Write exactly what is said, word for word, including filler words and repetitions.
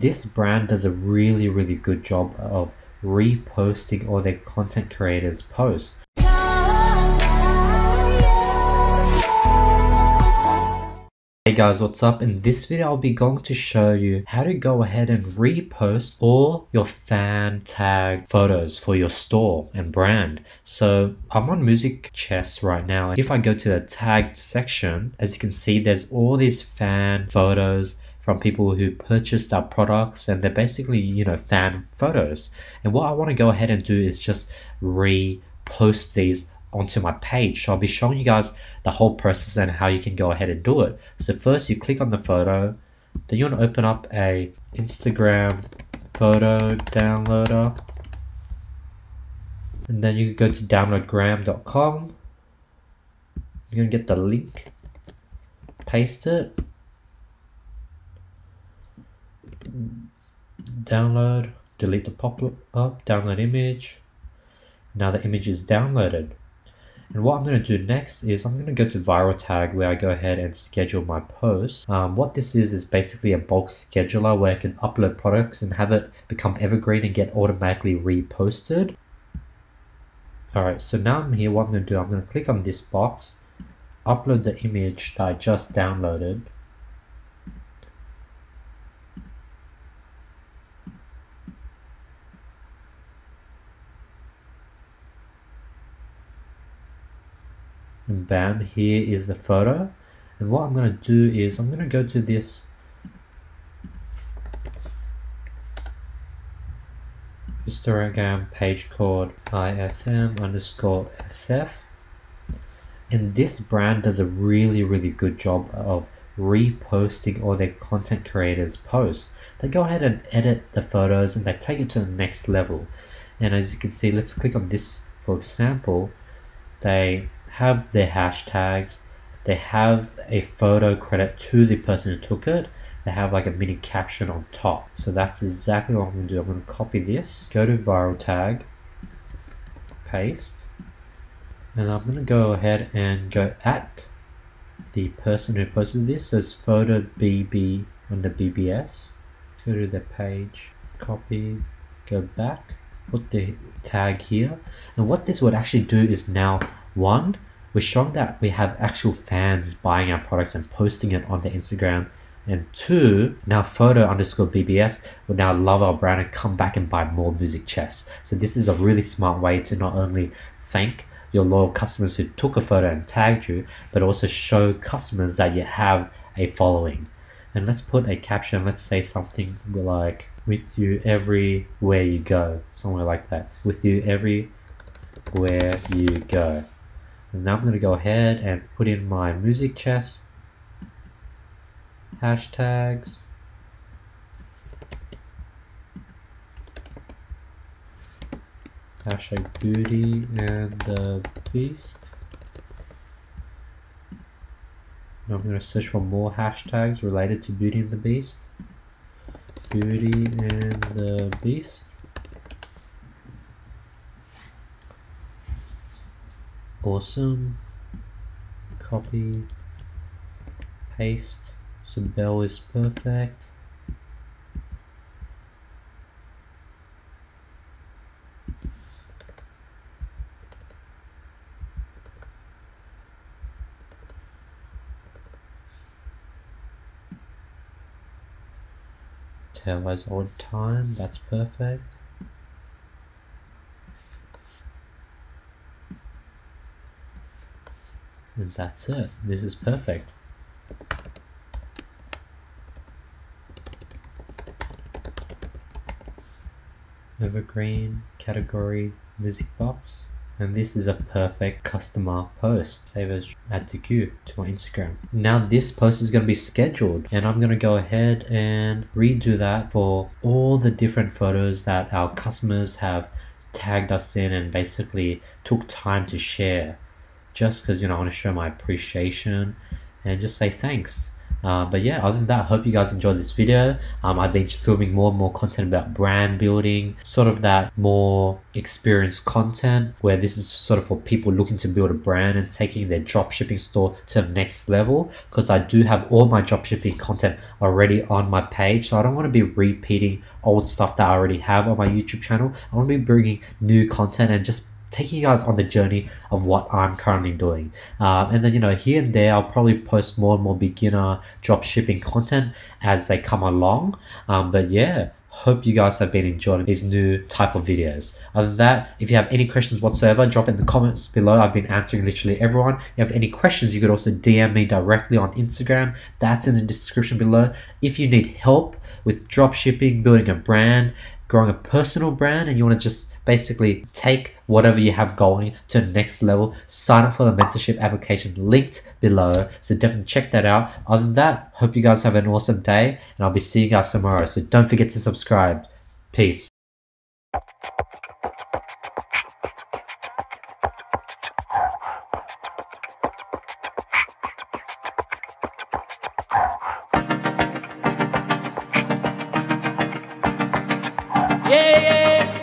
This brand does a really, really good job of reposting all their content creators' posts. Hey guys, what's up? In this video I'll be going to show you how to go ahead and repost all your fan tag photos for your store and brand. So I'm on Music Chess right now. If I go to the tagged section, as you can see, there's all these fan photos from people who purchased our products, and they're basically, you know, fan photos. And what I want to go ahead and do is just repost these onto my page. So I'll be showing you guys the whole process and how you can go ahead and do it. So first you click on the photo, then you want to open up a Instagram photo downloader, and then you go to download gram dot com. You're gonna get the link, paste it, download, delete the pop-up, download image. Now the image is downloaded. And what I'm going to do next is I'm going to go to viral tag, where I go ahead and schedule my post. Um, what this is is basically a bulk scheduler where I can upload products and have it become evergreen and get automatically reposted. Alright, so now I'm here. What I'm going to do, I'm going to click on this box, upload the image that I just downloaded. And bam, here is the photo. And what I'm going to do is I'm going to go to this Instagram page called I S M underscore S F. And this brand does a really, really good job of reposting all their content creators' posts. They go ahead and edit the photos and they take it to the next level. And as you can see, let's click on this, for example. They have their hashtags, they have a photo credit to the person who took it, they have like a mini caption on top. So that's exactly what I'm going to do. I'm going to copy this, go to viral tag, paste, and I'm going to go ahead and go at the person who posted this. So it's photo B B under B B S. Go to the page, copy, go back, put the tag here. And what this would actually do is, now one, we're showing that we have actual fans buying our products and posting it on their Instagram, and two, now photo underscore B B S would now love our brand and come back and buy more Music Chess. So this is a really smart way to not only thank your loyal customers who took a photo and tagged you, but also show customers that you have a following. And let's put a caption. Let's say something like, with you everywhere you go, somewhere like that, with you everywhere you go. And now I'm going to go ahead and put in my Music Chess hashtags. Hashtag Beauty and the Beast. And I'm going to search for more hashtags related to Beauty and the Beast. Beauty and the Beast. Awesome. Copy. Paste. So Belle is perfect. Taylor's old time. That's perfect. And that's it. This is perfect. Evergreen, category, music box. And this is a perfect customer post. Save as, add to queue to my Instagram. Now this post is going to be scheduled, and I'm going to go ahead and redo that for all the different photos that our customers have tagged us in and basically took time to share. Just because, you know, I want to show my appreciation and just say thanks. Uh, but yeah, other than that, I hope you guys enjoyed this video. Um, I've been filming more and more content about brand building, sort of that more experienced content where this is sort of for people looking to build a brand and taking their dropshipping store to the next level, because I do have all my dropshipping content already on my page. So I don't want to be repeating old stuff that I already have on my YouTube channel. I want to be bringing new content and just taking you guys on the journey of what I'm currently doing. Um, and then, you know, here and there, I'll probably post more and more beginner dropshipping content as they come along. Um, but yeah, hope you guys have been enjoying these new type of videos. Other than that, if you have any questions whatsoever, drop it in the comments below. I've been answering literally everyone. If you have any questions, you could also D M me directly on Instagram. That's in the description below. If you need help with dropshipping, building a brand, growing a personal brand, and you want to just basically take whatever you have going to the next level, sign up for the mentorship application linked below. So definitely check that out. Other than that, hope you guys have an awesome day, and I'll be seeing you guys tomorrow. So don't forget to subscribe. Peace. Yeah, yeah.